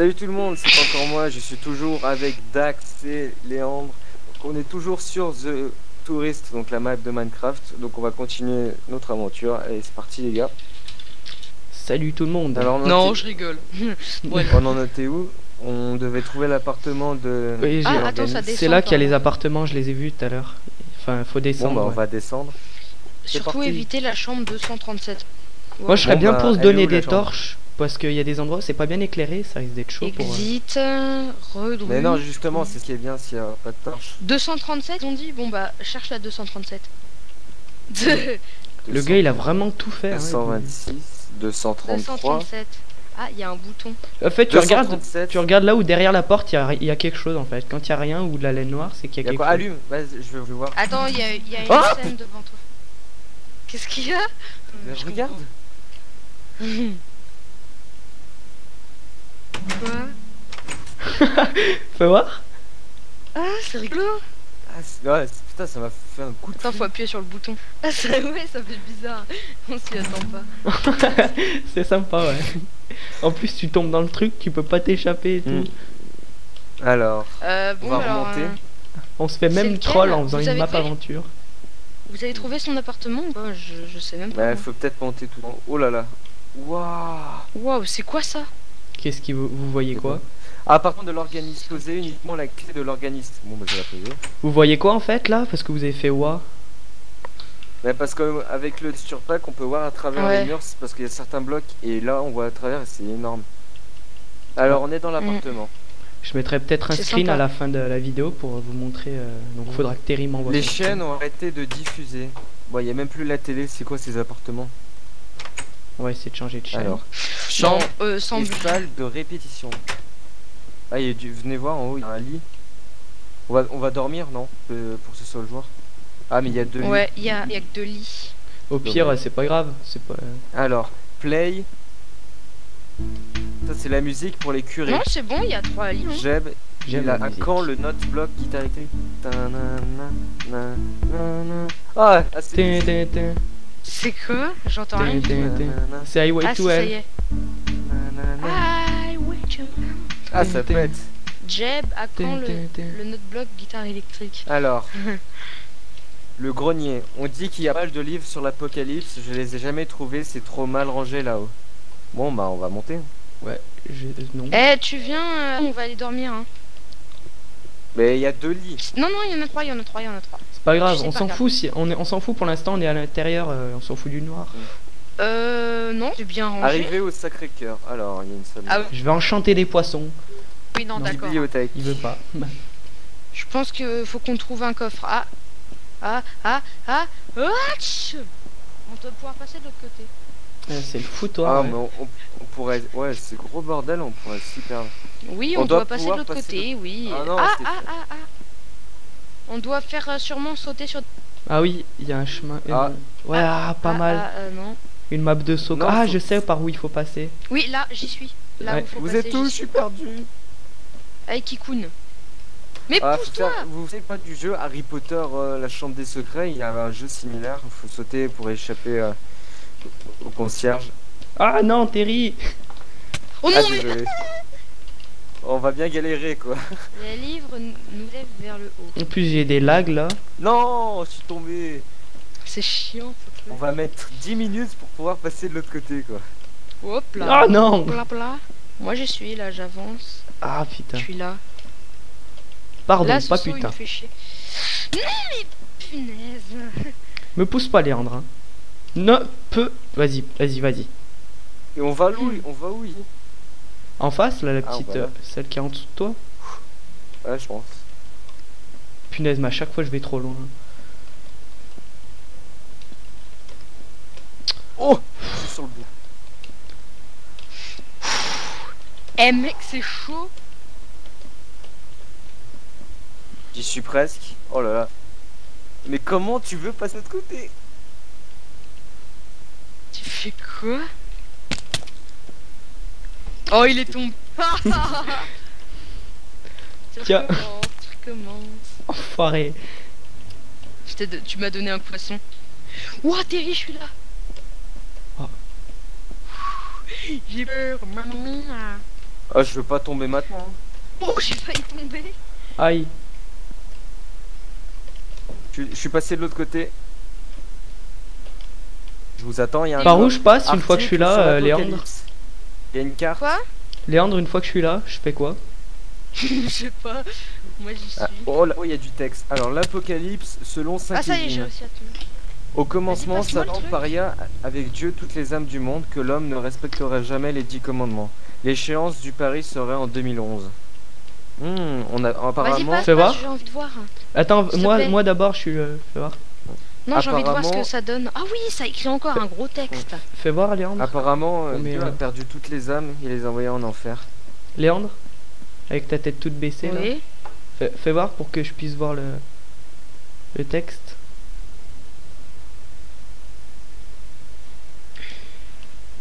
Salut tout le monde, c'est encore moi, je suis toujours avec Dax et Léandre. Donc on est toujours sur The Tourist, donc la map de Minecraft. Donc on va continuer notre aventure. Allez, c'est parti les gars. Salut tout le monde. Alors, non, je rigole. Ouais. On en était où? On devait trouver l'appartement de... Oui, ah, c'est là qu'il y a les appartements, je les ai vus tout à l'heure. Enfin, faut descendre. Bon, bah, on va descendre. Surtout éviter la chambre 237. Ouais. Moi, je serais bien pour se donner des torches. Parce qu'il y a des endroits où c'est pas bien éclairé, ça risque d'être chaud. Exit, pour... Mais non, justement, c'est ce qui est bien s'il n'y a pas de torche. 237, on dit, bon bah, cherche la 237. Le gars, il a vraiment tout fait. 226, 233. 237. Ah, il y a un bouton. En fait, tu regardes là où derrière la porte, il y a quelque chose en fait. Quand il n'y a rien ou de la laine noire, c'est qu'il y a quelque chose. Allume, vas-y, je veux voir. Attends, il y a une scène devant toi. Qu'est-ce qu'il y a? Je regarde. Quoi? Fais voir. Ah, c'est rigolo. Ah, ouais, putain, ça m'a fait un coup de... Attends, faut appuyer sur le bouton. Ah, ça, ouais, ça fait bizarre. On s'y attend pas. C'est sympa, ouais. En plus, tu tombes dans le truc, tu peux pas t'échapper et tout. Alors, bon, on va remonter. On se fait même troll en faisant une map aventure. Vous avez trouvé son appartement? Bah, je sais même pas. Bah, faut peut-être monter tout. Oh là là. Waouh. Waouh, c'est quoi ça? Qu'est-ce que vous voyez quoi? Ah, par contre de l'organisme, posez uniquement la clé de l'organisme. Bon bah je vais la poser. Vous voyez quoi en fait là? Parce que vous avez fait ouah. Mais parce qu'avec le surpack on peut voir à travers les murs, parce qu'il y a certains blocs et là on voit à travers et c'est énorme. Alors on est dans l'appartement. Je mettrai peut-être un screen à la fin de la vidéo pour vous montrer. Donc faudra que Terry m'envoie. Les chaînes ont arrêté de diffuser. Bon, il n'y a même plus la télé, c'est quoi ces appartements? On va essayer de changer de chaîne. Alors, chambre sans salle de répétition. Ah, il y a du... Venez voir en haut, il y a un lit. On va dormir, non? Pour ce seul joueur. Ah, mais il y a deux lits. Ouais, il y a que deux lits. Au pire, c'est pas grave. C'est pas... Alors, play. Ça, c'est la musique pour les curés. Non, c'est bon, il y a trois lits. J'aime à quand le note bloc guitare électrique. Ah, c'est... C'est quoi? J'entends rien. C'est Highway to Hell. Ah, ça pète. Jeb, à quand le note-bloc guitare électrique? Alors, le grenier. On dit qu'il y a pas mal de livres sur l'apocalypse. Je les ai jamais trouvés. C'est trop mal rangé là-haut. Bon, bah, on va monter. Ouais. Eh, tu viens, on va aller dormir. Mais il y a deux lits. Non, non, il y en a trois, il y en a trois, il y en a trois. C'est pas grave, on s'en fout, si on s'en fout pour l'instant, on est à l'intérieur, on s'en fout du noir. Non, c'est bien rangé. Arrivé au Sacré-Cœur, alors il y a une salle. Ah, oui. Je vais enchanter des poissons. Oui, non, d'accord. Bibliothèque. Il veut pas. Je pense que faut qu'on trouve un coffre. Ah, ah, ah, ah, ouch. On doit pouvoir passer de l'autre côté. C'est le foutoir. Ah, mais on pourrait. Ouais, c'est gros bordel, on pourrait super. Oui, on doit passer de l'autre côté, oui. Ah, non, ah. On doit faire sûrement sauter sur. Ah, oui, il y a un chemin. Ah. Ouais, pas mal. Non. Une map de saut. Ah, je sais par où il faut passer. Oui, là, j'y suis. Là où faut passer. Vous êtes tous, je suis perdu. Avec Kikoun. Mais pousse-toi! Vous savez pas du jeu Harry Potter, la chambre des secrets? Il y avait un jeu similaire, il faut sauter pour échapper. Au concierge. Ah non, Terry. Oh non, mais... On va bien galérer quoi. Les livres nous lèvent vers le haut. En plus j'ai des lags là. Non, je suis tombé. C'est chiant. On va mettre 10 minutes pour pouvoir passer de l'autre côté quoi. Hop là. Ah non. Moi je suis là, j'avance. Ah putain. Je suis là. Pardon, là, pas putain. Me fait chier. Non mais punaise. Me pousse pas Léandre. Hein. Non, peu. Vas-y, vas-y, vas-y. Et on va où? En face, là, la petite, celle qui est en dessous de toi. Ouais, je pense. Punaise, mais à chaque fois, je vais trop loin. Oh, je suis sur le bout. Eh mec, c'est chaud. J'y suis presque. Oh là là. Mais comment tu veux passer de l'autre côté? Tu fais quoi? Oh, il est tombé. Tiens. Tu recommences. Enfoiré. Tu m'as donné un poisson. Ouah, Terry, je suis là. J'ai peur, maman. Ah, je veux pas tomber maintenant. Oh, j'ai failli tomber. Aïe. Je suis passé de l'autre côté. Je vous attends, il y a un... Par où je passe une fois que je suis là, Léandre? Il y a une carte. Quoi? Léandre, une fois que je suis là, je fais quoi? Je sais pas. Moi, j'y suis. Ah, oh là, oh, il y a du texte. Alors, l'apocalypse selon Saint Kevin. Ah, ça y est, j'ai aussi à tout. Au commencement, Satan paria avec Dieu toutes les âmes du monde que l'homme ne respecterait jamais les 10 commandements. L'échéance du pari serait en 2011. On a apparemment... Fais voir. J'ai envie de voir. Attends, moi d'abord, je suis... Fais voir. Non, j'ai envie de voir ce que ça donne. Ah oui, ça écrit encore un gros texte. Fais voir, Léandre. Apparemment, Dieu a perdu toutes les âmes et les envoyé en enfer. Léandre, avec ta tête toute baissée, oui. Là. Fais voir pour que je puisse voir le texte.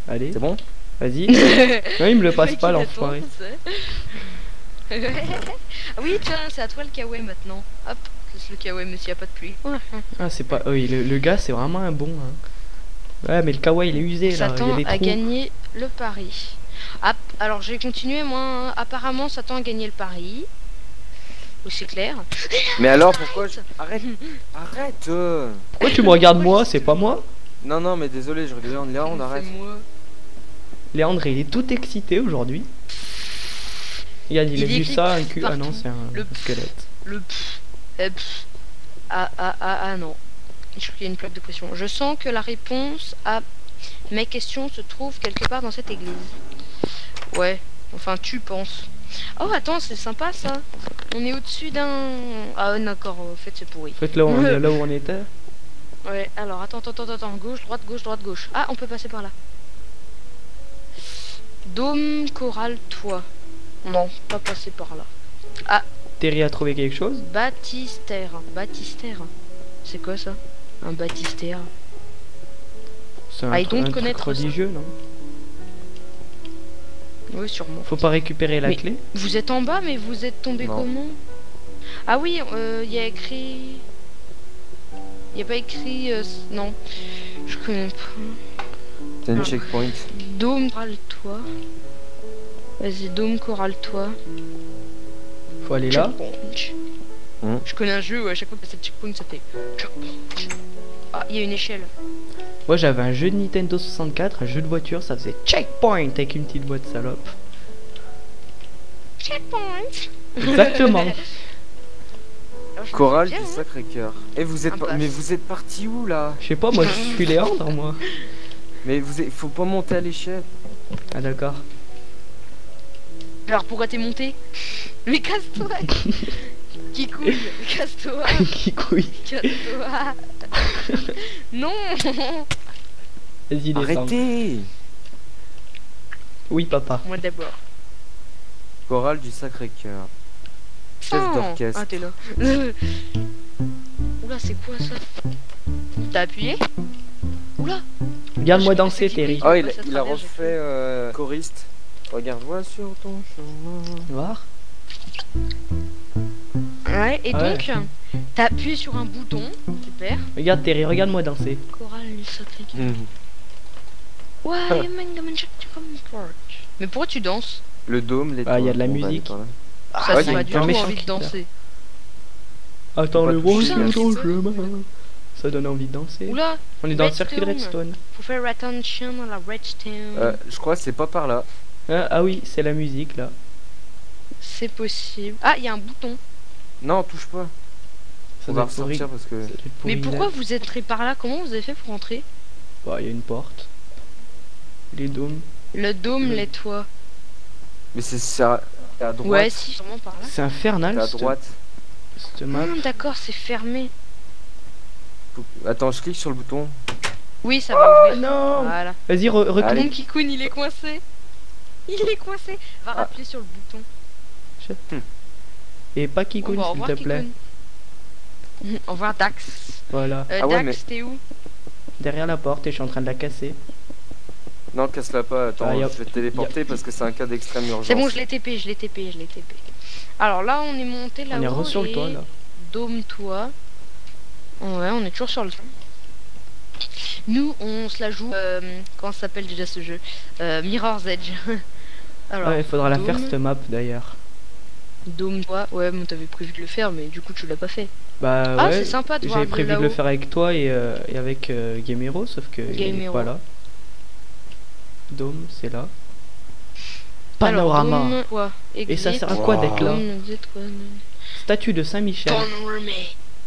Allez, c'est bon. Vas-y. Non, il me le passe pas, l'enfoiré. Oui, tiens, c'est à toi le kawaii maintenant. Hop, le kawaii, mais s'il n'y a pas de pluie. Ah, c'est pas... Oui, le gars, c'est vraiment un bon. Hein. Ouais, mais le kawaii, il est usé, là. Satan a gagné le pari. Ah, alors, j'ai continué, moi. Apparemment, Satan a gagné le pari. Ou c'est clair. Mais alors, pourquoi... Arrête. Arrête. Pourquoi tu me regardes, moi? C'est pas moi. Non, non, mais désolé, je regarde Léandre, arrête. Léandre, il est tout excité aujourd'hui. Regarde, il a vu ça, un cul. Ah non, c'est un squelette. Le pfff. Ah non. Je crois qu'il y a une plaque de pression. Je sens que la réponse à mes questions se trouve quelque part dans cette église. Ouais, enfin, tu penses. Oh, attends, c'est sympa ça. On est au-dessus d'un. Ah, d'accord, en fait, c'est pourri. En fait, là où on était. Ouais, alors attends, gauche, droite. Ah, on peut passer par là. Dôme, coral, toit. Non, pas passer par là. Ah. Terry a trouvé quelque chose? Baptistère. C'est quoi ça? Un baptistère. C'est un truc religieux, non? Oui, sûrement. Faut pas récupérer la clé? Vous êtes en bas, mais vous êtes tombé comment? Ah oui, il y a écrit... Il y a pas écrit... non. Je connais pas. C'est un checkpoint. Dôme, corale-toi. Vas-y, dôme, corale-toi. Faut aller là. Je connais un jeu où à chaque fois que c'est checkpoint, ça fait... Ah, il y a une échelle. Moi, j'avais un jeu de Nintendo 64, un jeu de voiture, ça faisait checkpoint avec une petite boîte salope. Checkpoint. Exactement. Chorale du Sacré-Cœur. Et vous êtes mais vous êtes parti où là? Je sais pas, moi je suis Léandre, moi. Mais vous êtes... faut pas monter à l'échelle. Ah d'accord. Alors pourquoi t'es monté? Mais casse-toi. Qui couille? Casse-toi. Qui couille? Casse-toi. Non. Vas-y, descends. Arrêtez. Oui papa. Moi d'abord. Chorale du Sacré-Cœur. Chef d'orchestre. Ah, t'es là. Oula, c'est quoi ça? T'as appuyé? Oula! Regarde-moi danser, Terry. Oh, il a refait choriste. Regarde-moi sur ton chemin. Voir. Ouais, et donc, t'as appuyé sur un bouton. Super. Regarde, Terry, regarde-moi danser. Chorale, il ouais, mais pourquoi tu danses? Le dôme, les... Ah, il y a de la musique. Ça, ouais, m'a du envie de danser. Attends, le wow, ça donne envie de danser. Oula, on est dans le circuit de Redstone. Faut faire attention à la Redstone. Je crois que c'est pas par là. Ah oui, c'est la musique là. C'est possible. Ah, il y a un bouton. Non, touche pas. Ça doit ressortir parce que... Mais pourquoi vous êtes entré par là? Comment vous avez fait pour entrer? Bah, il y a une porte. Les dômes. Le dôme, les toits. Mais c'est ça. À droite. Ouais, si, sûrement par là. C'est infernal. À droite. D'accord, c'est fermé. Attends, je clique sur le bouton. Oui, ça va ouvrir. Non. Voilà. Vas-y, recule. Kikoun, il est coincé. Il est coincé. Va rappeler sur le bouton. Et pas Kikoun, s'il te plaît. Au revoir, Dax. Voilà. Dax, t'es où? Derrière la porte et je suis en train de la casser. Non, casse-la pas, attends, je vais te téléporter parce que c'est un cas d'extrême urgence. C'est bon, je l'ai TP. Alors là, on est monté là-haut. On est sur le toit, là. Dôme-toi. Ouais, on est toujours sur le toit. Nous, on se la joue... comment ça s'appelle déjà ce jeu? Mirror's Edge. Alors, ouais, il faudra la faire cette map d'ailleurs. Dôme, toi, ouais, mais t'avais prévu de le faire, mais du coup tu l'as pas fait. Bah ah, ouais, c'est sympa de voir. J'avais prévu de le faire avec toi et avec Game Hero, sauf que il est pas là. Dôme, c'est là. Panorama. Alors, dôme, quoi, et ça sert à quoi d'être là? Statue de Saint-Michel.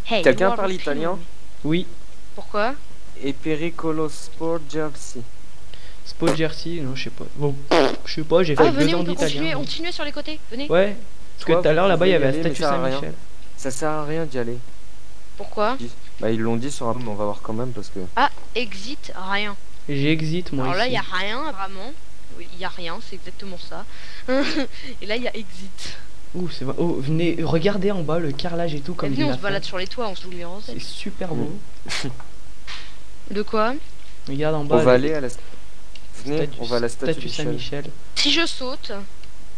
Hey, quelqu'un parle italien? Oui. Pourquoi? Et pericolo sporgersi. Spot Jersey, non je sais pas. Bon, je sais pas, j'ai fait 2 ans d'italien. Continuez sur les côtés, venez. Ouais, parce que tout à l'heure là-bas il y avait la statue Saint-Michel. Ça sert à rien d'y aller. Pourquoi? Bah ils l'ont dit sur un peu, on va voir quand même parce que... Ah, exit, rien. J'exit moi. Alors là il y a rien vraiment. Oui, il y a rien, c'est exactement ça. Et là il y a exit. Ouh, c'est vrai. Oh, venez, regardez en bas le carrelage et tout comme ça. On se balade sur les toits, on se met en scène. C'est super beau. De quoi? Regarde en bas. On va aller à la... Venez, on va à la statue Saint-Michel. Si je saute...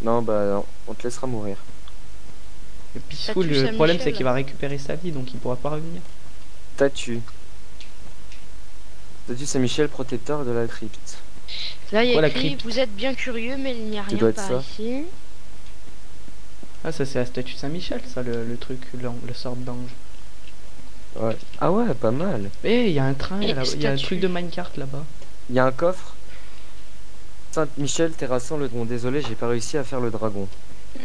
Non, bah non, on te laissera mourir. Et Peaceful, le problème c'est qu'il va récupérer sa vie, donc il pourra pas revenir. Statue. Statue Saint-Michel, protecteur de la crypte. Là, il y a écrit, vous êtes bien curieux, mais il n'y a rien par ici. Ah, ça c'est la statue Saint-Michel, ça, le truc, le sort d'ange. Ouais. Ah ouais, pas mal. Eh, il y a un train, il y a un truc de Minecraft là-bas. Il y a un coffre. Saint-Michel terrassant le dragon. Désolé, j'ai pas réussi à faire le dragon.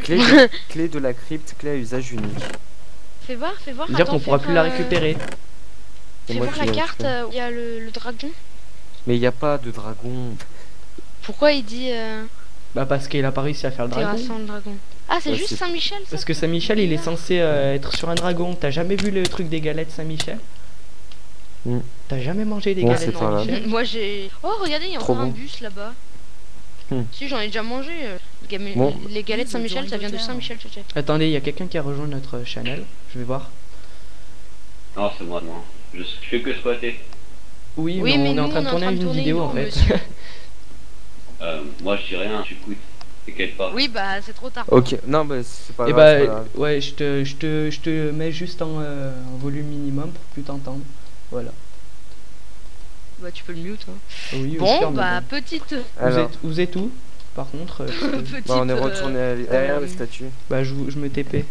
Clé de la crypte, clé à usage unique. Fais voir, dire qu'on pourra plus la récupérer. Fais voir la carte, il y a le dragon. Mais il n'y a pas de dragon. Pourquoi il dit... Bah parce qu'il a pas réussi à faire le dragon. Terrassant le dragon. Ah, c'est juste Saint-Michel. Parce que Saint-Michel, il est censé être sur un dragon. T'as jamais vu le truc des galettes Saint-Michel? T'as jamais mangé des galettes Saint-Michel? Moi j'ai... Oh, regardez, il y a encore un bus là-bas. Si j'en ai déjà mangé, bon. Les galettes Saint-Michel, ça vient de Saint-Michel. Attendez, il y a quelqu'un qui a rejoint notre channel, je vais voir. Non, c'est moi, non. Je fais que squatter. Oui, oui, mais on est en train de tourner une vidéo en fait. Moi je dis rien, j'écoute. T'inquiète pas. Oui, bah c'est trop tard. Ok, non, bah c'est pas grave. Et bah ouais, je te mets juste en volume minimum pour plus t'entendre. Voilà. Bah tu peux le mute hein. Oui, bon ferme, bah bon. Petite vous êtes où par contre bah, on est retourné derrière la statue. Bah je me TP.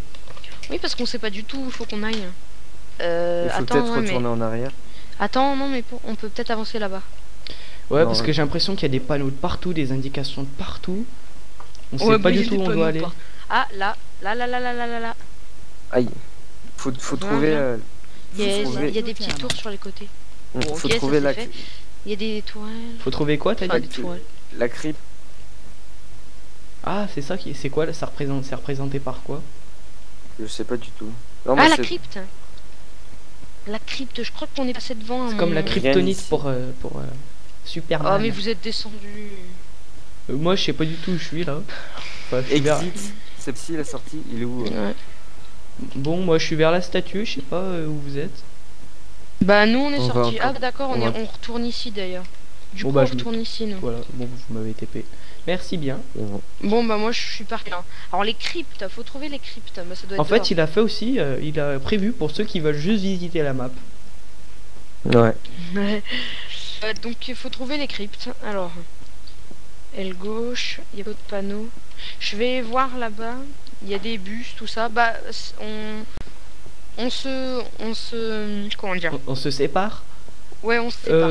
Oui parce qu'on sait pas du tout où faut qu'on aille. Il faut peut-être retourner en arrière. Attends non mais on peut peut-être avancer là-bas. Ouais non, parce que j'ai l'impression qu'il y a des panneaux de partout, des indications de partout. On sait pas du tout où on doit aller. Ah là. Aïe. Faut trouver il y a des petits tours sur les côtés. Bon, faut trouver la crypte. Il y a des tourelles. Faut trouver quoi? T'as dit la crypte. Ah, c'est ça qui c'est quoi? Ça représente c'est représenté par quoi? Je sais pas du tout. Non, ah, la crypte. La crypte, je crois qu'on est passé devant. C'est comme la kryptonite pour Superman. Ah mais vous êtes descendu. Moi, je sais pas du tout où je suis là. Enfin, exit. C'est psy la sortie, il est où Bon, moi je suis vers la statue, je sais pas où vous êtes. Bah nous on est sorti. Ah d'accord, on retourne ici d'ailleurs. Du coup on retourne ici nous. Voilà, bon vous m'avez TP. Merci bien. Bon bah moi je suis parti. Alors les cryptes, faut trouver les cryptes. Bah, ça doit être en fait il a fait aussi, il a prévu pour ceux qui veulent juste visiter la map. Ouais. Donc il faut trouver les cryptes. Alors, aile gauche, il y a d'autres panneaux. Je vais voir là-bas, il y a des bus, tout ça. Bah on se comment dire, on se sépare. Ouais, on se sépare.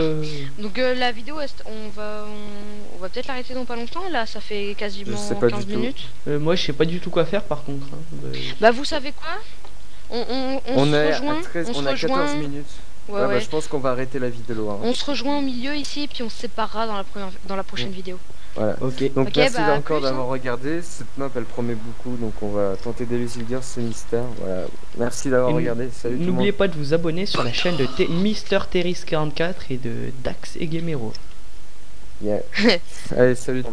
Donc la vidéo, on va peut-être l'arrêter dans pas longtemps. Là, ça fait quasiment 15 minutes. Moi, je sais pas du tout quoi faire, par contre. Hein. Bah, vous savez quoi? On se rejoint. 14 minutes. Ouais, bah, je pense qu'on va arrêter la vidéo. Hein. On se rejoint au milieu ici, et puis on se séparera dans la prochaine vidéo. Voilà. Ok. Donc merci encore d'avoir regardé. Cette map elle promet beaucoup, donc on va tenter d'élucider ce mystère. Voilà. Merci d'avoir regardé. Salut. N'oubliez pas de vous abonner sur la chaîne de MrTerrys44 et de Dax et Game Hero. Yeah. Allez, salut.